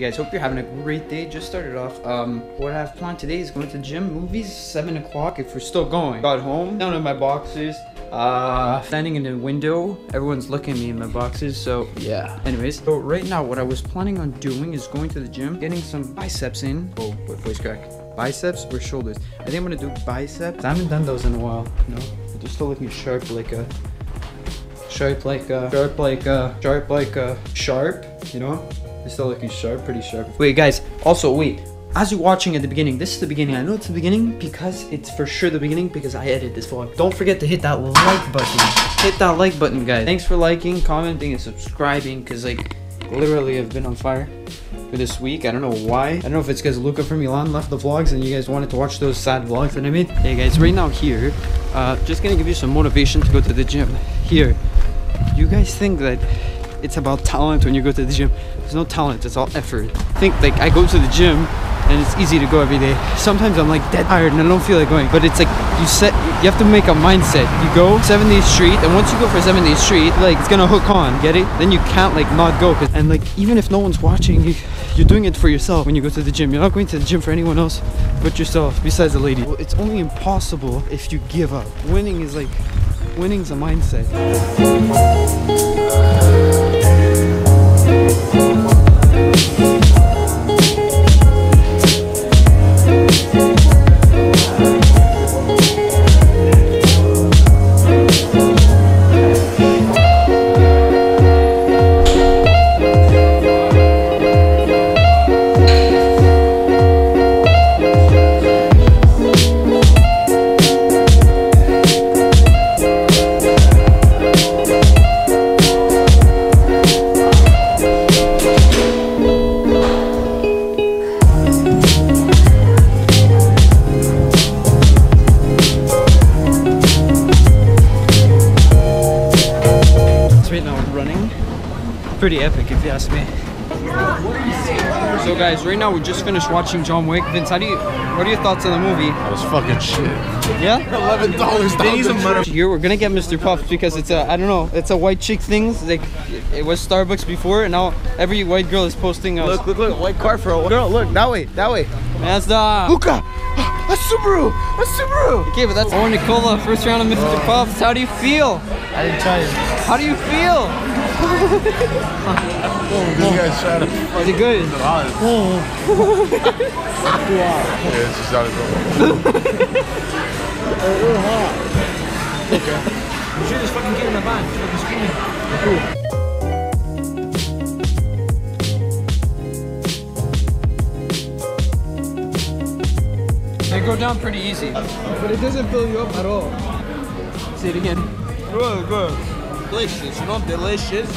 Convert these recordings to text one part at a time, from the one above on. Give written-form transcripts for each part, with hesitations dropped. You guys, hope you're having a great day. Just started off. What I have planned today is going to the gym, movies, 7 o'clock if we're still going. Got home, down in my boxers, standing in the window. Everyone's looking at me in my boxers, so yeah. Anyways, so right now what I was planning on doing is going to the gym, getting some biceps in. Oh, wait, voice crack. Biceps or shoulders? I think I'm gonna do biceps. I haven't done those in a while. No, they're still looking sharp like a sharp, you know? They're still looking sharp, pretty sharp. Wait guys, also wait, as you're watching at the beginning, this is the beginning. I know it's the beginning because it's for sure the beginning because I edited this vlog. Don't forget to hit that like button. Hit that like button, guys. Thanks for liking, commenting, and subscribing because like literally I've been on fire for this week. I don't know why. I don't know if it's because Luca from Milan left the vlogs and you guys wanted to watch those sad vlogs that I made. Hey guys, right now here, just gonna give you some motivation to go to the gym. Here, you guys think that it's about talent when you go to the gym. There's no talent, it's all effort. Think like I go to the gym and it's easy to go every day. Sometimes I'm like dead tired and I don't feel like going, but it's like you have to make a mindset. You go 7 days straight, and once you go for 7 days straight, like it's gonna hook on, get it? Then you can't like not go. And like even if no one's watching, you're doing it for yourself when you go to the gym. You're not going to the gym for anyone else but yourself, besides the lady. Well, it's only impossible if you give up. Winning is like, winning's a mindset. Pretty epic if you ask me. So guys, right now we just finished watching John Wick. Vince, what are your thoughts on the movie? That was fucking shit. Yeah? $11 down. Here we're gonna get Mr. Puffs because it's a, I don't know, it's a white chick thing. Like it was Starbucks before and now every white girl is posting a look, white car for a girl. Look, that way. Mazda. Luca! A Subaru! A Subaru! Okay, but that's oh, Nicola, first round of Mr. Puffs. How do you feel? I didn't try it. How do you feel? Is it good? You should just fucking get in the van. Fucking screaming. They go down pretty easy, but it doesn't fill you up at all. Say it again. Really good. Delicious, you know, delicious.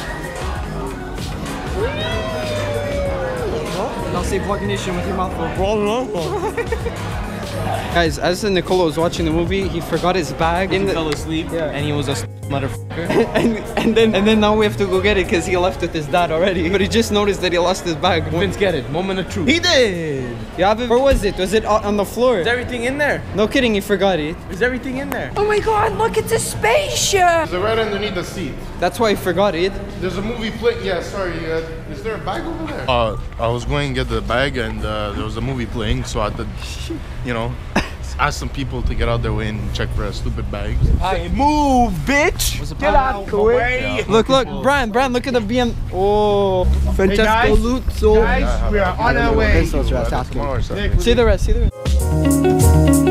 Now say vlog nation with your mouth full. Guys, as Nicola was watching the movie, he forgot his bag. He fell asleep, yeah. And he was a motherfucker. and then now we have to go get it because he left with his dad already. But he just noticed that he lost his bag. Vince, get it. Moment of truth. He did. Yeah, but where was it? Was it on the floor? Is everything in there? No kidding, he forgot it. Is everything in there? Oh my god, look, it's a spaceship! It's right underneath the seat. That's why he forgot it. There's a movie playing. Yeah, sorry. Is there a bag over there? I was going to get the bag and there was a movie playing, so I had to, you know, ask some people to get out their way and check for a stupid bag. Hey, move, bitch! Get out the way! Yeah. Look, Brian, look at the BM. Oh, Francesco Luzzo. Guys, we are on our way. See the rest.